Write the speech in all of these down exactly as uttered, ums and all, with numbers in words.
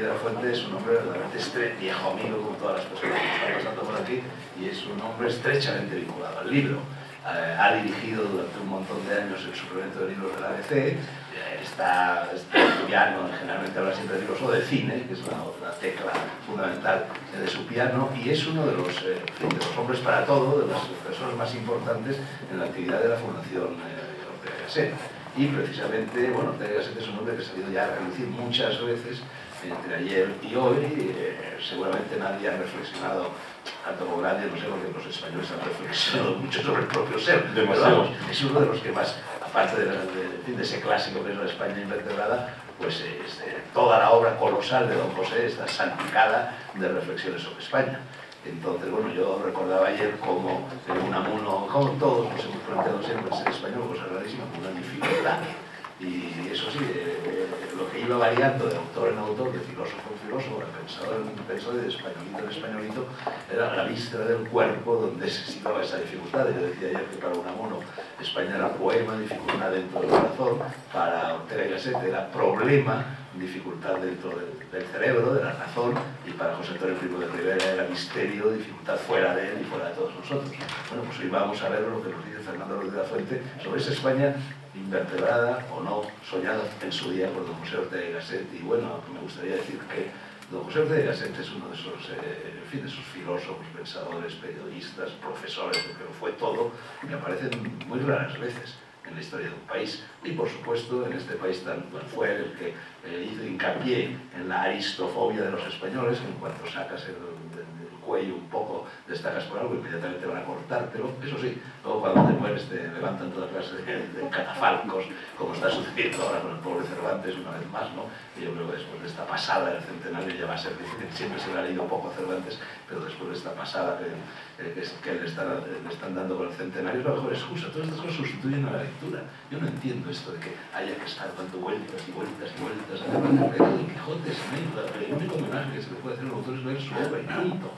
de la Fuente es un hombre verdaderamente estrecho, viejo amigo con todas las personas que están pasando por aquí, y es un hombre estrechamente vinculado al libro. Eh, ha dirigido durante un montón de años el suplemento de libros de la A B C, eh, está estudiando, generalmente habla siempre de libros o de cine, que es una, una tecla fundamental de su piano, y es uno de los, eh, de los hombres para todo, de las personas más importantes en la actividad de la Fundación eh, Ortega y Gasset. Y precisamente, bueno, Ortega y Gasset es un hombre que ha salido ya a relucir muchas veces entre ayer y hoy. Eh, seguramente nadie ha reflexionado tanto como nadie, no sé, porque los españoles han reflexionado mucho sobre el propio ser. Demasiado. Es uno de los que más, aparte de, la, de, de ese clásico que es la España invertebrada, pues es, eh, toda la obra colosal de don José está salpicada de reflexiones sobre España. Entonces, bueno, yo recordaba ayer como Unamuno, como todos nos hemos planteado siempre ser español, cosa rarísima, una dificultad. Y eso sí, eh, eh, lo que iba variando de autor en autor, de filósofo en filósofo, de pensador en pensador, de españolito en españolito, era la víscera del cuerpo donde se situaba esa dificultad. Yo decía ayer que para Unamuno España era poema, dificultad dentro del corazón; para Ortega y Gasset era problema, dificultad dentro del, del cerebro, de la razón; y para José Antonio Primo de Rivera era misterio, dificultad fuera de él y fuera de todos nosotros. Bueno, pues hoy vamos a ver lo que nos dice Fernando Rodríguez de la Fuente sobre esa España invertebrada o no, soñada en su día por don José Ortega y Gasset. Y bueno, me gustaría decir que don José Ortega y Gasset es uno de esos, eh, en fin, de esos filósofos, pensadores, periodistas, profesores, pero fue todo, que aparecen muy raras veces en la historia de un país, y por supuesto en este país tan bueno, fue el que eh, hizo hincapié en la aristofobia de los españoles, que en cuanto sacas el, el, el cuello un poco, destacas por algo, inmediatamente van a cortártelo. Eso sí, luego cuando te mueres te levantan toda clase de, de catafalcos, como está sucediendo ahora con el pobre Cervantes una vez más, ¿no? Y yo creo que después de esta pasada del centenario ya va a ser difícil, siempre se le ha leído poco a Cervantes, pero después de esta pasada que, que, que le, están, le están dando con el centenario es la mejor excusa. Todas estas cosas sustituyen a la lectura. Yo no entiendo esto de que haya que estar dando vueltas y vueltas y vueltas a la de Quijote. El único homenaje que se le puede hacer a un autor es leer su obra y punto.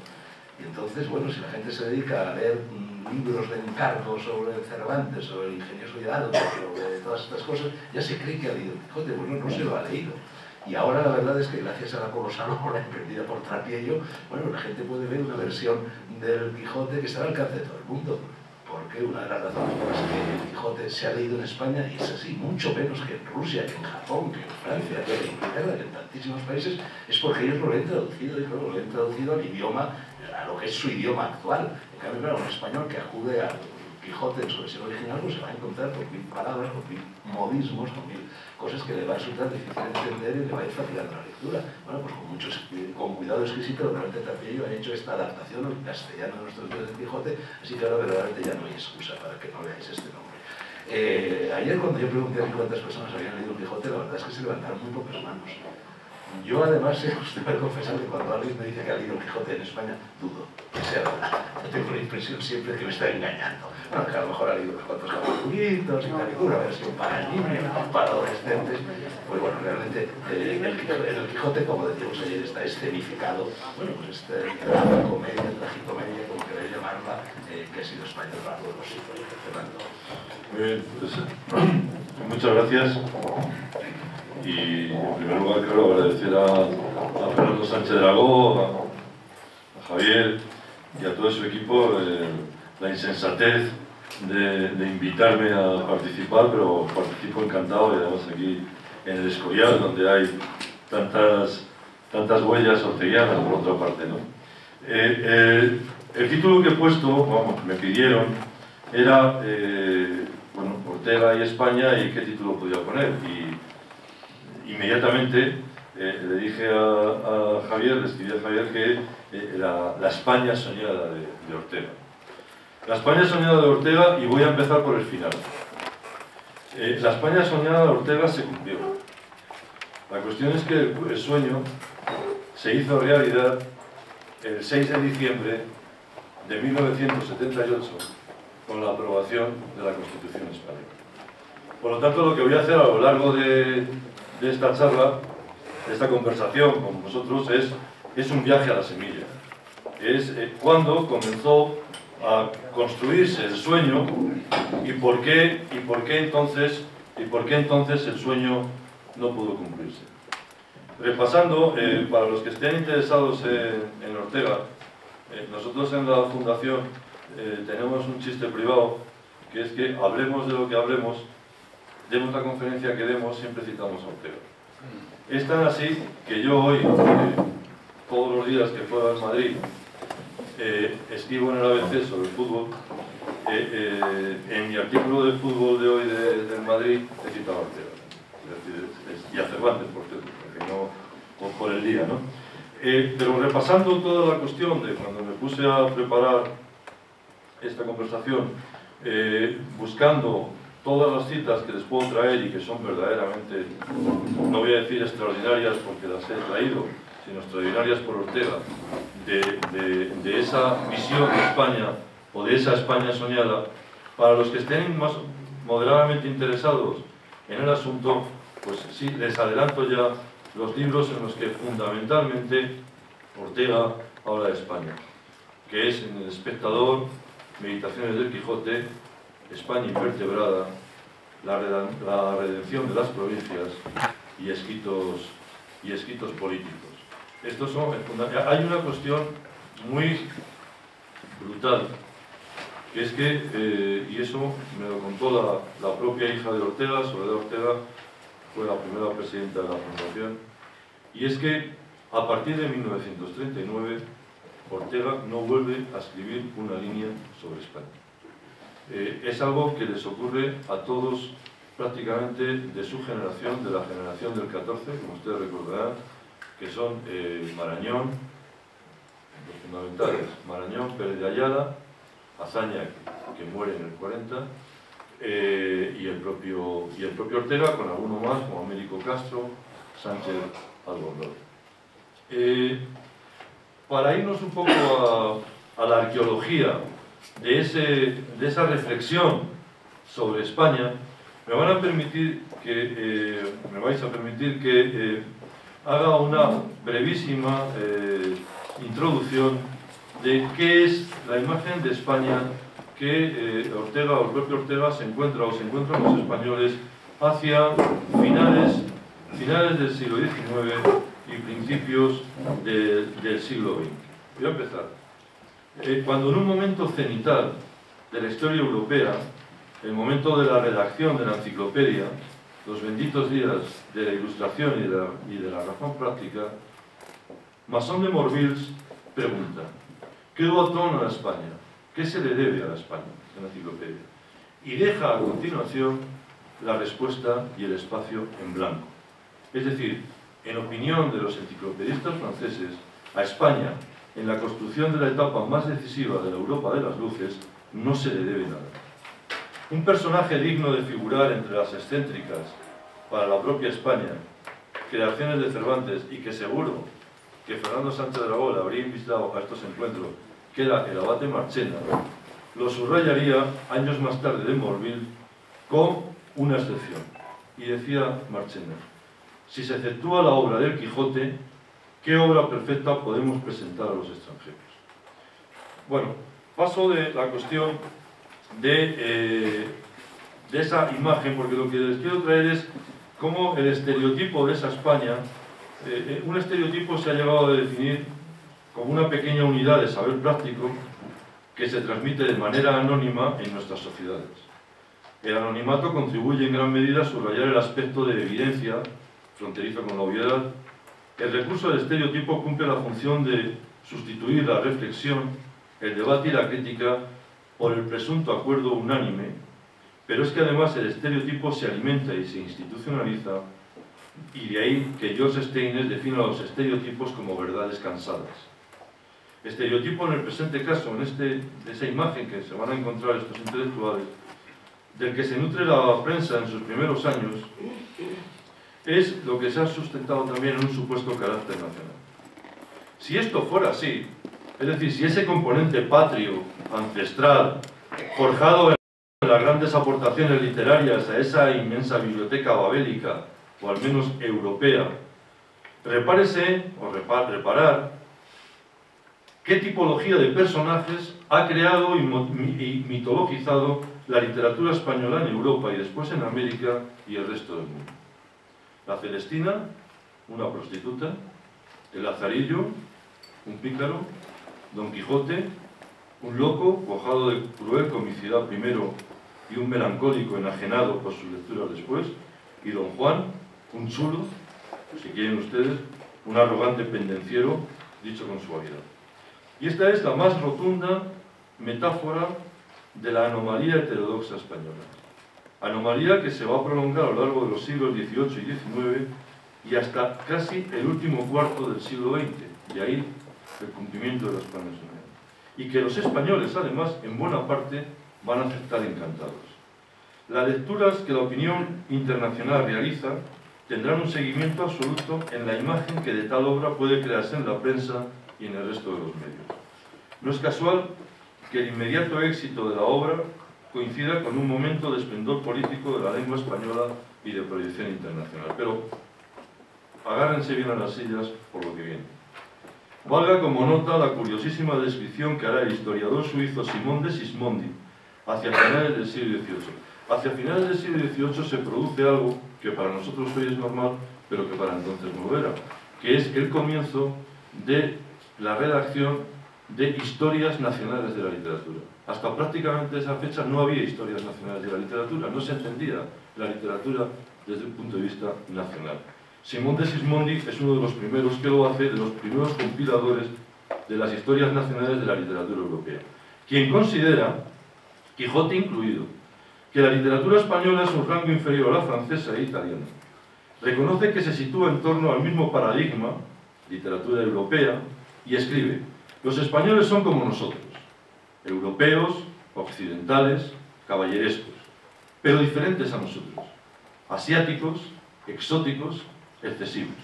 Y entonces, bueno, si la gente se dedica a leer libros de encargo sobre Cervantes, sobre el ingenioso Hidalgo, sobre todas estas cosas, ya se cree que ha leído Quijote. Bueno, no se lo ha leído. Y ahora la verdad es que gracias a la colosal obra emprendida por Trapiello, bueno, la gente puede ver una versión del Quijote que está al alcance de todo el mundo. Porque una de las razones por las que el Quijote se ha leído en España, y es así, mucho menos que en Rusia, que en Japón, que en Francia, que en Inglaterra, que en tantísimos países, es porque ellos lo ven traducido, y claro, lo ven traducido al idioma, a lo que es su idioma actual. En cambio, claro, un español que acude al Quijote en su versión original, pues se va a encontrar con mil palabras, con mil modismos, con mil cosas que le va a resultar difícil de entender y le va a ir facilitando la lectura. Bueno, pues con, muchos, con cuidado exquisito, realmente Trapiello ha hecho esta adaptación al castellano de nuestros días del Quijote, así que ahora verdaderamente ya no hay excusa para que no leáis este nombre. Eh, ayer cuando yo pregunté a cuántas personas habían leído el Quijote, la verdad es que se levantaron muy pocas manos. Yo además, usted me confesar que cuando alguien me dice que ha leído el Quijote en España, dudo que sea verdad. Yo tengo la impresión siempre que me está engañando. Bueno, que a lo mejor ha leído unos cuantos capítulos y caricatura, a ver si para niños, para adolescentes. Pues bueno, realmente eh, en, el, en el Quijote, como decíamos ayer, está escenificado. Bueno, pues esta gran comedia, tragicomedia, como queréis llamarla, eh, que ha sido España a lo largo de los siglos. Fernando. Muy bien, pues muchas gracias. Y en primer lugar quiero agradecer a, a Fernando Sánchez Dragó, a, a Javier y a todo su equipo eh, la insensatez de, de invitarme a participar, pero participo encantado, y además aquí en El Escorial, donde hay tantas, tantas huellas orteguianas por otra parte, ¿no? Eh, eh, el título que he puesto, vamos, me pidieron, era eh, bueno, Ortega y España, y qué título podía poner. Y, Inmediatamente eh, le dije a, a Javier, le escribí a Javier que eh, la, la España soñada de, de Ortega. La España soñada de Ortega, y voy a empezar por el final. Eh, la España soñada de Ortega se cumplió. La cuestión es que el, el sueño se hizo realidad el seis de diciembre de mil novecientos setenta y ocho con la aprobación de la Constitución Española. Por lo tanto, lo que voy a hacer a lo largo de... de esta charla, de esta conversación con vosotros, es, es un viaje a la semilla. Es eh, cuando comenzó a construirse el sueño y por qué, y por qué entonces, y por qué entonces el sueño no pudo cumplirse. Repasando, eh, para los que estén interesados eh, en Ortega, eh, nosotros en la Fundación eh, tenemos un chiste privado, que es que hablemos de lo que hablemos, demos la conferencia que demos, siempre citamos a Ortega. Es tan así que yo hoy, eh, todos los días que puedo en Madrid, eh, escribo en el A B C sobre el fútbol. Eh, eh, en mi artículo de fútbol de hoy de, de Madrid he citado a Ortega. Y a Cervantes, por cierto, porque no por el día, ¿no? Eh, pero repasando toda la cuestión de cuando me puse a preparar esta conversación, eh, buscando todas las citas que les puedo traer y que son verdaderamente, no voy a decir extraordinarias porque las he traído, sino extraordinarias por Ortega, de, de, de esa visión de España o de esa España soñada, para los que estén más moderadamente interesados en el asunto, pues sí, les adelanto ya los libros en los que fundamentalmente Ortega habla de España, que es en El Espectador, Meditaciones del Quijote, España invertebrada, la, la redención de las provincias y escritos, y escritos políticos. Estos son, hay una cuestión muy brutal, que es que, eh, y eso me lo contó la, la propia hija de Ortega, Soledad Ortega, fue la primera presidenta de la Fundación, y es que a partir de mil novecientos treinta y nueve Ortega no vuelve a escribir una línea sobre España. Eh, es algo que les ocurre a todos prácticamente de su generación, de la generación del catorce, como ustedes recordarán, que son eh, Marañón, los fundamentales, Marañón, Pérez de Ayala, Azaña, que muere en el cuarenta, eh, y, el propio, y el propio Ortega, con alguno más, como Américo Castro, Sánchez Albornoz. Eh, para irnos un poco a, a la arqueología de, ese, de esa reflexión sobre España, me van a permitir que, eh, me vais a permitir que eh, haga una brevísima eh, introducción de qué es la imagen de España que eh, Ortega o el propio Ortega se encuentra o se encuentran los españoles hacia finales, finales del siglo diecinueve y principios de, del siglo veinte. Voy a empezar. Eh, cuando en un momento cenital de la historia europea, el momento de la redacción de la enciclopedia, los benditos días de la Ilustración y de la, y de la razón práctica, Masson de Morbils pregunta: ¿qué botón a la España? ¿Qué se le debe a la España? En la enciclopedia. Y deja a continuación la respuesta y el espacio en blanco. Es decir, en opinión de los enciclopedistas franceses, a España, en la construcción de la etapa más decisiva de la Europa de las luces, no se le debe nada. Un personaje digno de figurar entre las excéntricas para la propia España, creaciones de Cervantes, y que seguro que Fernando Sánchez Dragó le habría invitado a estos encuentros, que era el abate Marchena, lo subrayaría años más tarde de Morville con una excepción. Y decía Marchena: si se exceptúa la obra del Quijote, ¿qué obra perfecta podemos presentar a los extranjeros? Bueno, paso de la cuestión de, eh, de esa imagen, porque lo que les quiero traer es cómo el estereotipo de esa España. Eh, un estereotipo se ha llegado a definir como una pequeña unidad de saber práctico que se transmite de manera anónima en nuestras sociedades. El anonimato contribuye en gran medida a subrayar el aspecto de evidencia, fronteriza con la obviedad. El recurso del estereotipo cumple la función de sustituir la reflexión, el debate y la crítica por el presunto acuerdo unánime, pero es que además el estereotipo se alimenta y se institucionaliza. Y de ahí que George Steiner defina los estereotipos como verdades cansadas. Estereotipo en el presente caso, en este, esa imagen que se van a encontrar estos intelectuales, del que se nutre la prensa en sus primeros años, es lo que se ha sustentado también en un supuesto carácter nacional. Si esto fuera así, es decir, si ese componente patrio, ancestral, forjado en las grandes aportaciones literarias a esa inmensa biblioteca babélica, o al menos europea, repárese, o repar, reparar, qué tipología de personajes ha creado y mitologizado la literatura española en Europa y después en América y el resto del mundo. La Celestina, una prostituta, el lazarillo, un pícaro, Don Quijote, un loco cuajado de cruel comicidad primero y un melancólico enajenado por sus lecturas después, y Don Juan, un chulo, si quieren ustedes, un arrogante pendenciero, dicho con suavidad. Y esta es la más rotunda metáfora de la anomalía heterodoxa española. Anomalía que se va a prolongar a lo largo de los siglos dieciocho y diecinueve y hasta casi el último cuarto del siglo veinte, de ahí el cumplimiento de los planes generales. Y que los españoles, además, en buena parte, van a aceptar encantados. Las lecturas que la opinión internacional realiza tendrán un seguimiento absoluto en la imagen que de tal obra puede crearse en la prensa y en el resto de los medios. No es casual que el inmediato éxito de la obra coincida con un momento de esplendor político de la lengua española y de proyección internacional. Pero agárrense bien a las sillas por lo que viene. Valga como nota la curiosísima descripción que hará el historiador suizo Simón de Sismondi hacia finales del siglo dieciocho. Hacia finales del siglo dieciocho se produce algo que para nosotros hoy es normal, pero que para entonces no lo era, que es el comienzo de la redacción de historias nacionales de la literatura. Hasta prácticamente esa fecha no había historias nacionales de la literatura, no se entendía la literatura desde un punto de vista nacional. Simón de Sismondi es uno de los primeros que lo hace, de los primeros compiladores de las historias nacionales de la literatura europea, quien considera, Quijote incluido, que la literatura española es un rango inferior a la francesa e italiana. Reconoce que se sitúa en torno al mismo paradigma, literatura europea, y escribe: los españoles son como nosotros, europeos, occidentales, caballerescos, pero diferentes a nosotros, asiáticos, exóticos, excesivos.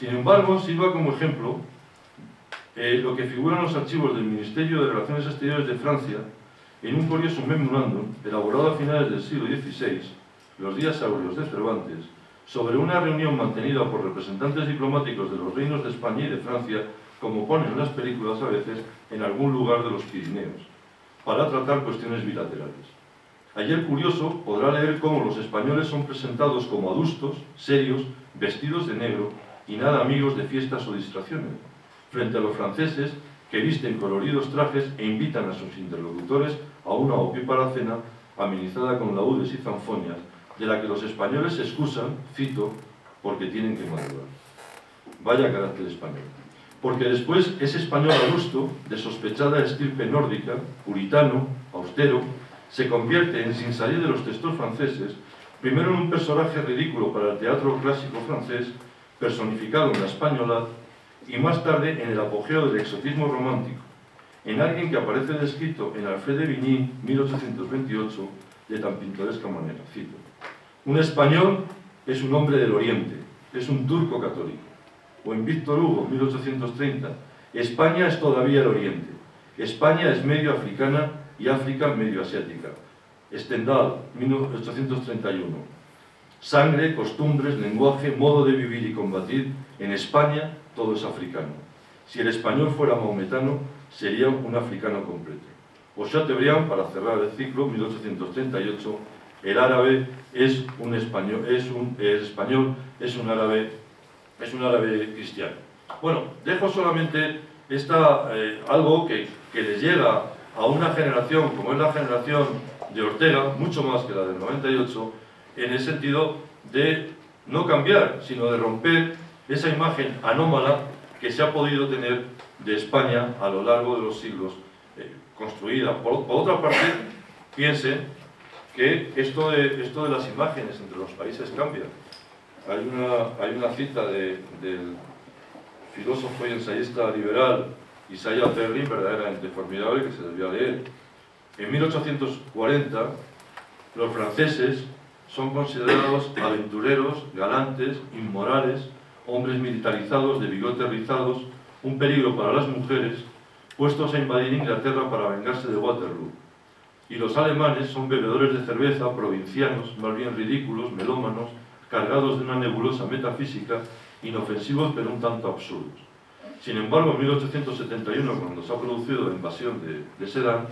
Sin embargo, sirva como ejemplo eh, lo que figuran los archivos del Ministerio de Relaciones Exteriores de Francia en un curioso memorándum elaborado a finales del siglo dieciséis, los días áureos de Cervantes, sobre una reunión mantenida por representantes diplomáticos de los reinos de España y de Francia, como ponen en las películas a veces, en algún lugar de los Pirineos, para tratar cuestiones bilaterales. Allí el curioso podrá leer cómo los españoles son presentados como adustos, serios, vestidos de negro y nada amigos de fiestas o distracciones, frente a los franceses que visten coloridos trajes e invitan a sus interlocutores a una opípara cena amenizada con laúdes y zanfonias, de la que los españoles se excusan, cito, porque tienen que madrugar. Vaya carácter español. Porque después ese español adusto, de sospechada estirpe nórdica, puritano, austero, se convierte en, sin salir de los textos franceses, primero en un personaje ridículo para el teatro clásico francés, personificado en la española, y más tarde en el apogeo del exotismo romántico, en alguien que aparece descrito en Alfred de Vigny, mil ochocientos veintiocho, de tan pintoresca manera, cito: un español es un hombre del Oriente, es un turco católico. O en Víctor Hugo, mil ochocientos treinta, España es todavía el Oriente, España es medio africana y África medio-asiática. Stendhal, mil ochocientos treinta y uno. Sangre, costumbres, lenguaje, modo de vivir y combatir. En España todo es africano. Si el español fuera maometano, sería un africano completo. O Chateaubriand, para cerrar el ciclo, mil ochocientos treinta y ocho. El árabe es un español, es un es español, es un árabe, es un árabe cristiano. Bueno, dejo solamente esta, eh, algo que, que les llega a una generación como es la generación de Ortega, mucho más que la del noventa y ocho, en el sentido de no cambiar, sino de romper esa imagen anómala que se ha podido tener de España a lo largo de los siglos, eh, construida. Por, por otra parte, piense que esto de, esto de las imágenes entre los países cambia. Hay una, hay una cita de, del filósofo y ensayista liberal Isaiah Berlin, verdaderamente formidable, que se debía leer. En mil ochocientos cuarenta, los franceses son considerados aventureros, galantes, inmorales, hombres militarizados, de bigotes rizados, un peligro para las mujeres, puestos a invadir Inglaterra para vengarse de Waterloo. Y los alemanes son bebedores de cerveza, provincianos, más bien ridículos, melómanos, cargados de una nebulosa metafísica, inofensivos pero un tanto absurdos. Sin embargo, en mil ochocientos setenta y uno, cuando se ha producido la invasión de, de Sedan,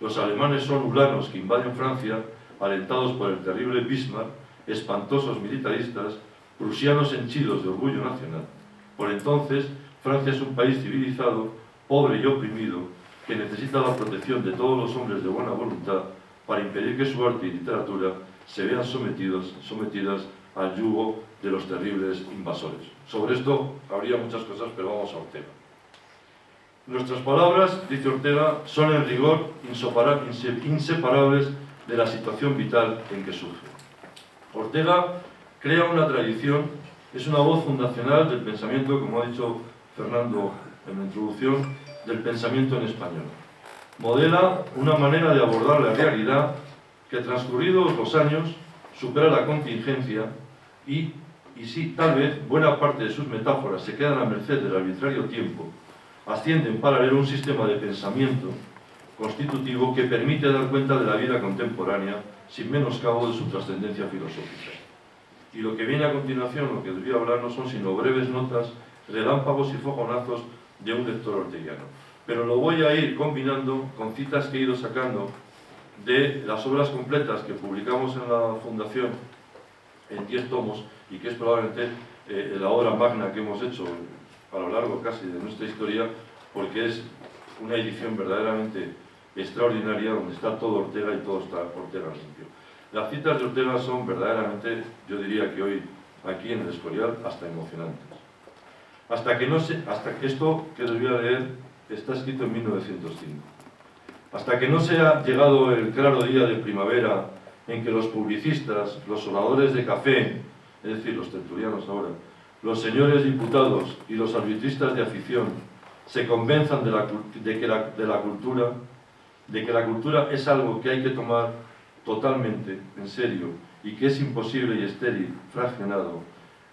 los alemanes son ulanos que invaden Francia, alentados por el terrible Bismarck, espantosos militaristas, prusianos henchidos de orgullo nacional. Por entonces, Francia es un país civilizado, pobre y oprimido, que necesita la protección de todos los hombres de buena voluntad para impedir que su arte y literatura se vean sometidos, sometidas al yugo de los terribles invasores. Sobre esto habría muchas cosas, pero vamos a Ortega. Nuestras palabras, dice Ortega, son en rigor inseparables de la situación vital en que sufre. Ortega crea una tradición, es una voz fundacional del pensamiento, como ha dicho Fernando en la introducción, del pensamiento en español. Modela una manera de abordar la realidad que, transcurridos los años, supera la contingencia y, y si tal vez buena parte de sus metáforas se quedan a merced del arbitrario tiempo, asciende en paralelo un sistema de pensamiento constitutivo que permite dar cuenta de la vida contemporánea sin menoscabo de su trascendencia filosófica. Y lo que viene a continuación, lo que debería hablar, no son sino breves notas, relámpagos y fogonazos de un lector orteguiano. Pero lo voy a ir combinando con citas que he ido sacando de las obras completas que publicamos en la Fundación en diez tomos y que es probablemente eh, la obra magna que hemos hecho a lo largo casi de nuestra historia, porque es una edición verdaderamente extraordinaria donde está todo Ortega y todo está Ortega limpio. Las citas de Ortega son verdaderamente, yo diría que hoy aquí en El Escorial, hasta emocionantes. Hasta que, no se, hasta que esto que les voy a leer está escrito en mil novecientos cinco. Hasta que no se ha llegado el claro día de primavera en que los publicistas, los oradores de café, es decir, los tertulianos ahora, los señores diputados y los arbitristas de afición se convenzan de, la, de, que la, de la cultura, de que la cultura es algo que hay que tomar totalmente en serio y que es imposible y estéril, fraccionado,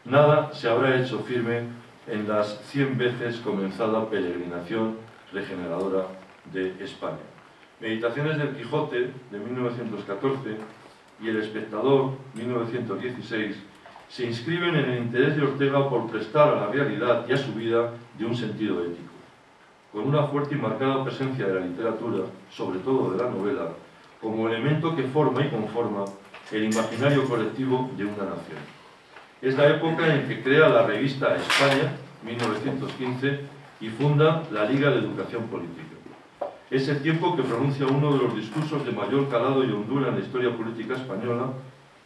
nada se habrá hecho firme en las cien veces comenzada peregrinación regeneradora de España. Meditaciones del Quijote, de mil novecientos catorce, y El Espectador, mil novecientos dieciséis, se inscriben en el interés de Ortega por prestar a la realidad y a su vida de un sentido ético. Con una fuerte y marcada presencia de la literatura, sobre todo de la novela, como elemento que forma y conforma el imaginario colectivo de una nación. Es la época en que crea la revista España, mil novecientos quince, y funda la Liga de Educación Política. Es el tiempo que pronuncia uno de los discursos de mayor calado y hondura en la historia política española,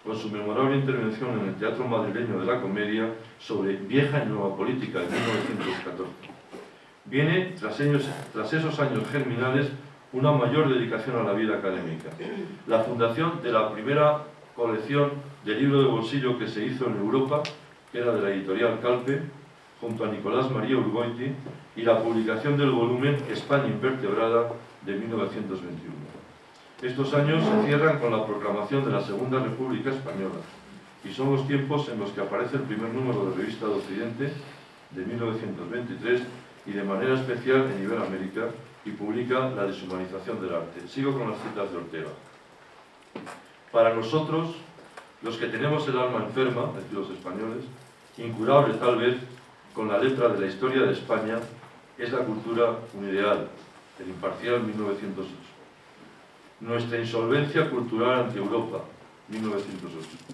con su memorable intervención en el Teatro Madrileño de la Comedia sobre Vieja y Nueva Política en mil novecientos catorce. Viene, tras, ellos, tras esos años germinales, una mayor dedicación a la vida académica. La fundación de la primera colección de libro de bolsillo que se hizo en Europa, que era de la editorial Calpe, junto a Nicolás María Urgoiti, y la publicación del volumen España Invertebrada de mil novecientos veintiuno. Estos años se cierran con la proclamación de la Segunda República Española y son los tiempos en los que aparece el primer número de Revista de Occidente de mil novecientos veintitrés y de manera especial en Iberoamérica, y publica La deshumanización del arte. Sigo con las citas de Ortega. Para nosotros, los que tenemos el alma enferma, es decir, los españoles, incurable tal vez con la letra de la historia de España, es la cultura un ideal, el Imparcial, mil novecientos ocho. Nuestra insolvencia cultural ante Europa, mil novecientos ocho.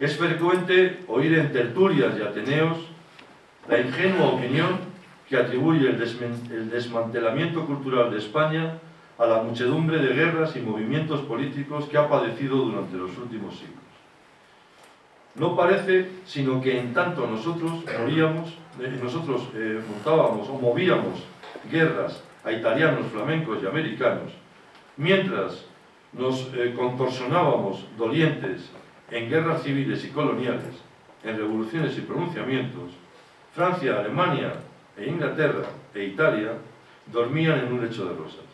Es frecuente oír en tertulias y ateneos la ingenua opinión que atribuye el, el desmantelamiento cultural de España a la muchedumbre de guerras y movimientos políticos que ha padecido durante los últimos siglos. No parece sino que en tanto nosotros moríamos, eh, nosotros eh, montábamos o movíamos guerras a italianos, flamencos y americanos, mientras nos eh, contorsionábamos dolientes en guerras civiles y coloniales, en revoluciones y pronunciamientos, Francia, Alemania e Inglaterra e Italia dormían en un lecho de rosas.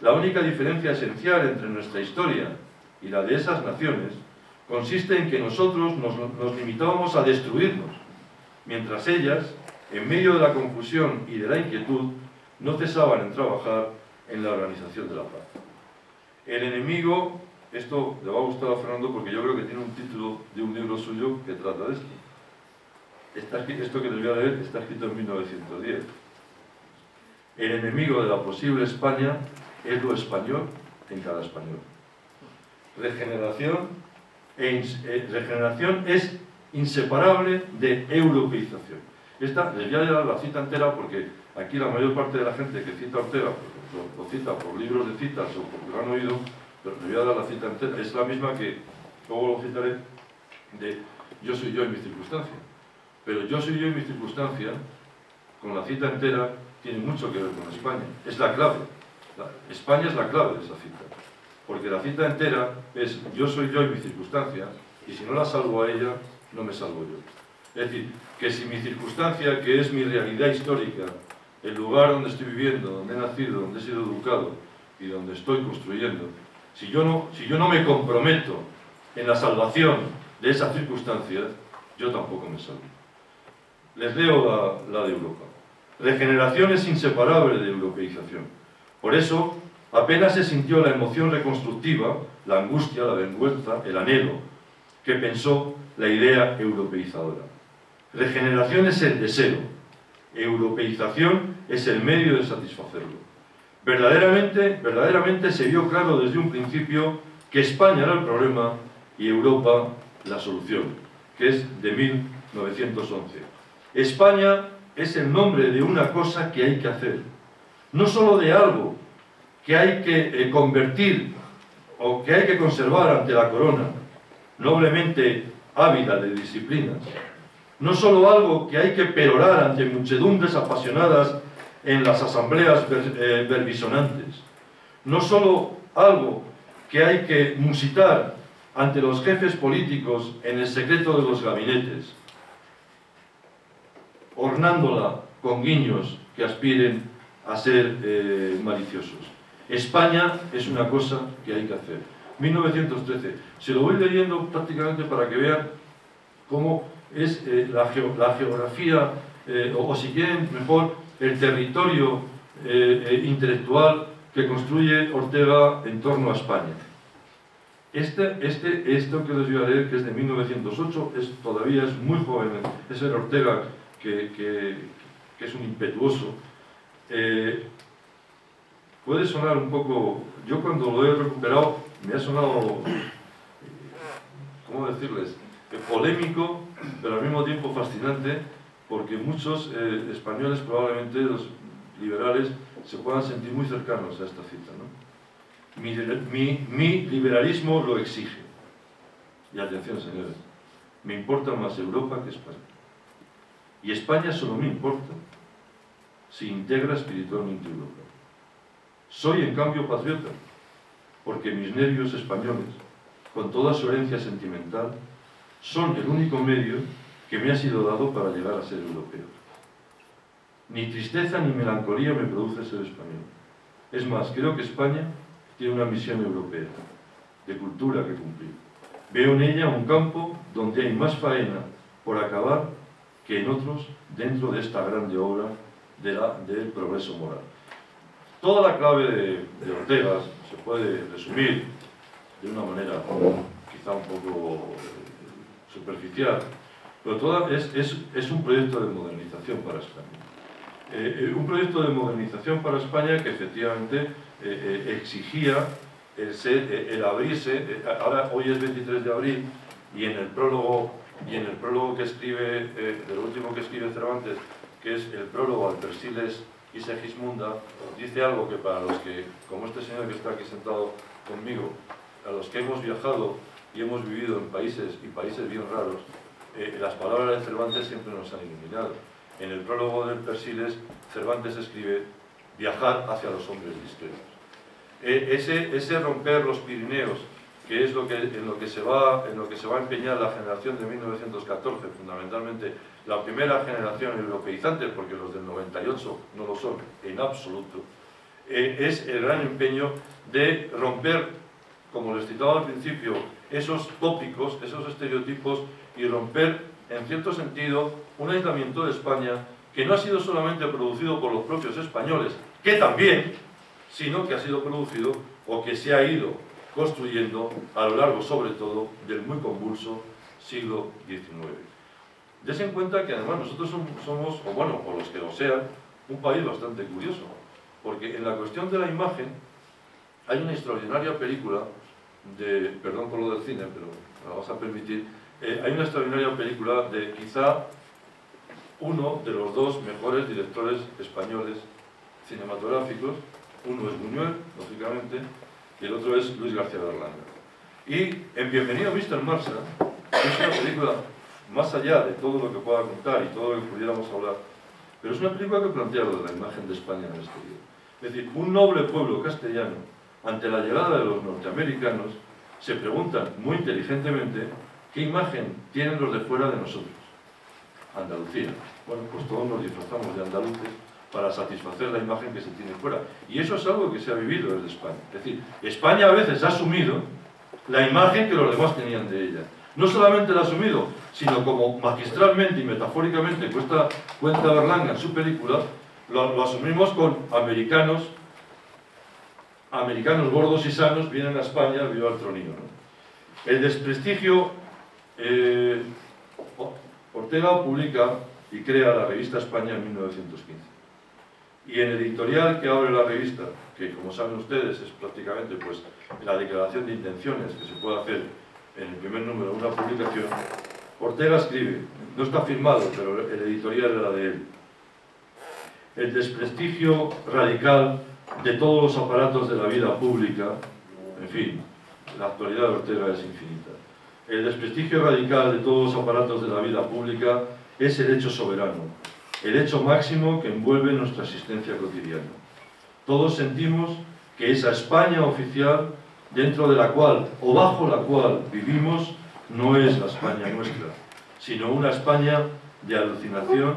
La única diferencia esencial entre nuestra historia y la de esas naciones consiste en que nosotros nos, nos limitábamos a destruirnos, mientras ellas, en medio de la confusión y de la inquietud, no cesaban en trabajar en la organización de la paz. El enemigo, esto le va a gustar a Fernando porque yo creo que tiene un título de un libro suyo que trata de esto. Está, esto que les voy a leer está escrito en mil novecientos diez. El enemigo de la posible España es lo español en cada español. Regeneración, e, eh, regeneración es inseparable de europeización. Esta, les voy a dar la cita entera porque aquí la mayor parte de la gente que cita a Ortega lo, lo cita por libros de citas o porque lo han oído, pero les voy a dar la cita entera, es la misma que, luego lo citaré, de yo soy yo en mi circunstancia. Pero yo soy yo en mi circunstancia, con la cita entera, tiene mucho que ver con España. Es la clave. La, España es la clave de esa cita. Porque la cita entera es yo soy yo en mi circunstancia, y si no la salvo a ella, no me salvo yo. Es decir, que si mi circunstancia, que es mi realidad histórica, el lugar donde estoy viviendo, donde he nacido, donde he sido educado y donde estoy construyendo, si yo no, si yo no me comprometo en la salvación de esas circunstancias, yo tampoco me salvo. Les leo la, la de Europa. Regeneración es inseparable de europeización. Por eso, apenas se sintió la emoción reconstructiva, la angustia, la vergüenza, el anhelo, que pensó la idea europeizadora. Regeneración es el deseo, europeización es el medio de satisfacerlo. Verdaderamente, verdaderamente se vio claro desde un principio que España era el problema y Europa la solución, que es de mil novecientos once. España es el nombre de una cosa que hay que hacer, no solo de algo que hay que convertir o que hay que conservar ante la corona, noblemente ávida de disciplinas, no solo algo que hay que perorar ante muchedumbres apasionadas en las asambleas ver, eh, verbisonantes, no solo algo que hay que musitar ante los jefes políticos en el secreto de los gabinetes, ornándola con guiños que aspiren a ser eh, maliciosos. España es una cosa que hay que hacer. mil novecientos trece. Se lo voy leyendo prácticamente para que vean cómo es eh, la, ge la geografía, eh, o, o si quieren mejor, el territorio eh, eh, intelectual que construye Ortega en torno a España. Este, este, esto que les voy a leer, que es de mil novecientos ocho, es, todavía es muy joven, es el Ortega que, que, que es un impetuoso. Eh, puede sonar un poco... Yo cuando lo he recuperado me ha sonado, ¿cómo decirles?, polémico, pero al mismo tiempo fascinante, porque muchos eh, españoles, probablemente los liberales, se puedan sentir muy cercanos a esta cita, ¿no? Mi, mi, mi liberalismo lo exige. Y atención, señores, me importa más Europa que España. Y España solo me importa si integra espiritualmente Europa. Soy, en cambio, patriota, porque mis nervios españoles, con toda su herencia sentimental, son el único medio que me ha sido dado para llegar a ser europeo. Ni tristeza ni melancolía me produce ser español. Es más, creo que España tiene una misión europea, de cultura, que cumplir. Veo en ella un campo donde hay más faena por acabar que en otros dentro de esta grande obra de la, del progreso moral. Toda la clave de, de Ortega se puede resumir de una manera quizá un poco superficial, pero toda, es, es, es un proyecto de modernización para España. Eh, un proyecto de modernización para España que efectivamente eh, eh, exigía el, ser, el abrirse. Eh, ahora, hoy es veintitrés de abril y en el prólogo, y en el prólogo que escribe, eh, de lo último que escribe Cervantes, que es el prólogo al Persiles y Segismunda, dice algo que para los que, como este señor que está aquí sentado conmigo, a los que hemos viajado y hemos vivido en países, y países bien raros, eh, las palabras de Cervantes siempre nos han iluminado. En el prólogo del Persiles, Cervantes escribe viajar hacia los hombres discretos. Eh, ese, ese romper los Pirineos, que es lo que, en, lo que se va, en lo que se va a empeñar la generación de mil novecientos catorce, fundamentalmente la primera generación europeizante, porque los del noventa y ocho no lo son en absoluto, eh, es el gran empeño de romper, como les citaba al principio, esos tópicos, esos estereotipos, y romper, en cierto sentido, un aislamiento de España que no ha sido solamente producido por los propios españoles, que también, sino que ha sido producido o que se ha ido construyendo a lo largo, sobre todo, del muy convulso siglo diecinueve. Dese en cuenta que además nosotros somos, o bueno, por los que lo sean, un país bastante curioso, porque en la cuestión de la imagen hay una extraordinaria película de, perdón por lo del cine, pero me vas a permitir, eh, hay una extraordinaria película de quizá uno de los dos mejores directores españoles cinematográficos. Uno es Buñuel, lógicamente, y el otro es Luis García Berlanga. Y en Bienvenido mister Marsa, que es una película, más allá de todo lo que pueda contar y todo lo que pudiéramos hablar, pero es una película que plantea la imagen de España en el exterior. Es decir, un noble pueblo castellano, ante la llegada de los norteamericanos, se preguntan muy inteligentemente qué imagen tienen los de fuera de nosotros. Andalucía. Bueno, pues todos nos disfrazamos de andaluces para satisfacer la imagen que se tiene fuera. Y eso es algo que se ha vivido desde España. Es decir, España a veces ha asumido la imagen que los demás tenían de ella. No solamente la ha asumido, sino como magistralmente y metafóricamente cuenta, cuenta Berlanga en su película, lo, lo asumimos con americanos, americanos gordos y sanos, vienen a España, viva el tronío, ¿no? El desprestigio... Eh, Ortega publica y crea la revista España en mil novecientos quince. Y en el editorial que abre la revista, que como saben ustedes es prácticamente pues, la declaración de intenciones que se puede hacer en el primer número de una publicación, Ortega escribe, no está firmado, pero el editorial era de él: el desprestigio radical de todos los aparatos de la vida pública, en fin, la actualidad de Ortega es infinita. El desprestigio radical de todos los aparatos de la vida pública es el hecho soberano, el hecho máximo que envuelve nuestra existencia cotidiana. Todos sentimos que esa España oficial, dentro de la cual o bajo la cual vivimos, no es la España nuestra, sino una España de alucinación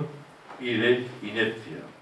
y de inepcia.